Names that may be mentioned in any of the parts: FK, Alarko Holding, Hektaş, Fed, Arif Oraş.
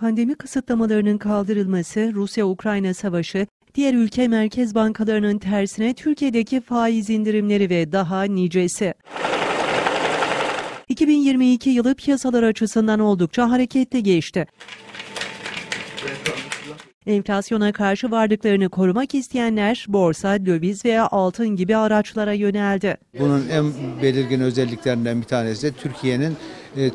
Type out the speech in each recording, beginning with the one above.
Pandemi kısıtlamalarının kaldırılması, Rusya-Ukrayna savaşı, diğer ülke merkez bankalarının tersine Türkiye'deki faiz indirimleri ve daha nicesi. 2022 yılı piyasalar açısından oldukça hareketli geçti. Enflasyona karşı varlıklarını korumak isteyenler borsa, döviz veya altın gibi araçlara yöneldi. Bunun en belirgin özelliklerinden bir tanesi de Türkiye'nin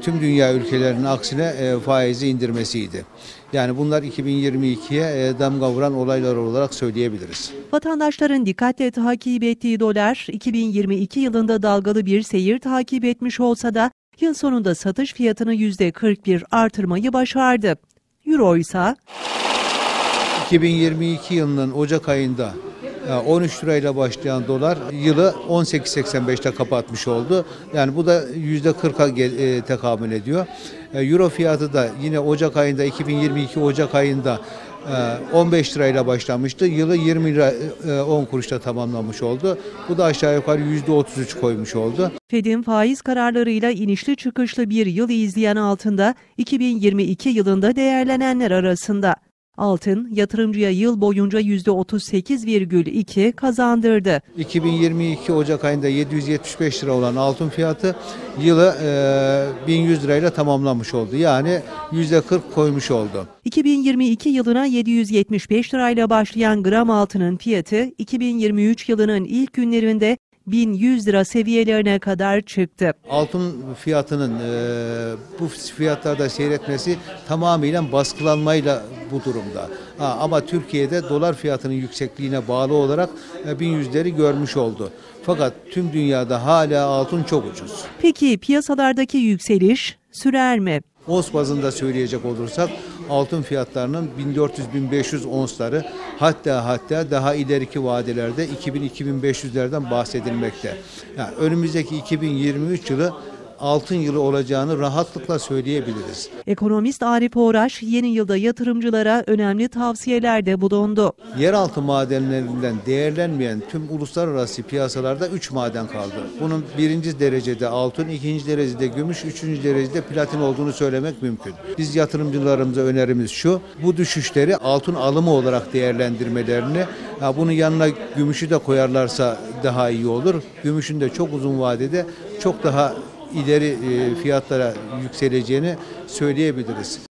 tüm dünya ülkelerinin aksine faizi indirmesiydi. Yani bunlar 2022'ye damga vuran olaylar olarak söyleyebiliriz. Vatandaşların dikkatle takip ettiği dolar 2022 yılında dalgalı bir seyir takip etmiş olsa da yıl sonunda satış fiyatını %41 artırmayı başardı. Euro ise 2022 yılının Ocak ayında 13 lirayla başlayan dolar yılı 18.85'te kapatmış oldu. Yani bu da %40'a tekabül ediyor. Euro fiyatı da yine Ocak ayında 2022 Ocak ayında 15 lirayla başlamıştı. Yılı 20 lira 10 kuruşta tamamlamış oldu. Bu da aşağı yukarı %33 koymuş oldu. Fed'in faiz kararlarıyla inişli çıkışlı bir yılı izleyen altında 2022 yılında değerlenenler arasında. Altın, yatırımcıya yıl boyunca %38,2 kazandırdı. 2022 Ocak ayında 775 lira olan altın fiyatı yılı 1100 lirayla tamamlamış oldu. Yani %40 koymuş oldu. 2022 yılına 775 lirayla başlayan gram altının fiyatı 2023 yılının ilk günlerinde 1100 lira seviyelerine kadar çıktı. Altın fiyatının bu fiyatlarda seyretmesi tamamıyla baskılanmayla bu durumda. Ama Türkiye'de dolar fiyatının yüksekliğine bağlı olarak 1100'leri görmüş oldu. Fakat tüm dünyada hala altın çok ucuz. Peki piyasalardaki yükseliş sürer mi? Ons bazında söyleyecek olursak altın fiyatlarının 1400-1500 onsları hatta daha ileriki vadelerde 2000-2500'lerden bahsedilmekte. Yani önümüzdeki 2023 yılı altın yılı olacağını rahatlıkla söyleyebiliriz. Ekonomist Arif Oraş yeni yılda yatırımcılara önemli tavsiyelerde bulundu. Yeraltı madenlerinden değerlenmeyen tüm uluslararası piyasalarda 3 maden kaldı. Bunun birinci derecede altın, ikinci derecede gümüş, üçüncü derecede platin olduğunu söylemek mümkün. Biz yatırımcılarımıza önerimiz şu, bu düşüşleri altın alımı olarak değerlendirmelerini, bunun yanına gümüşü de koyarlarsa daha iyi olur. Gümüşün de çok uzun vadede çok daha ileri fiyatlara yükseleceğini söyleyebiliriz.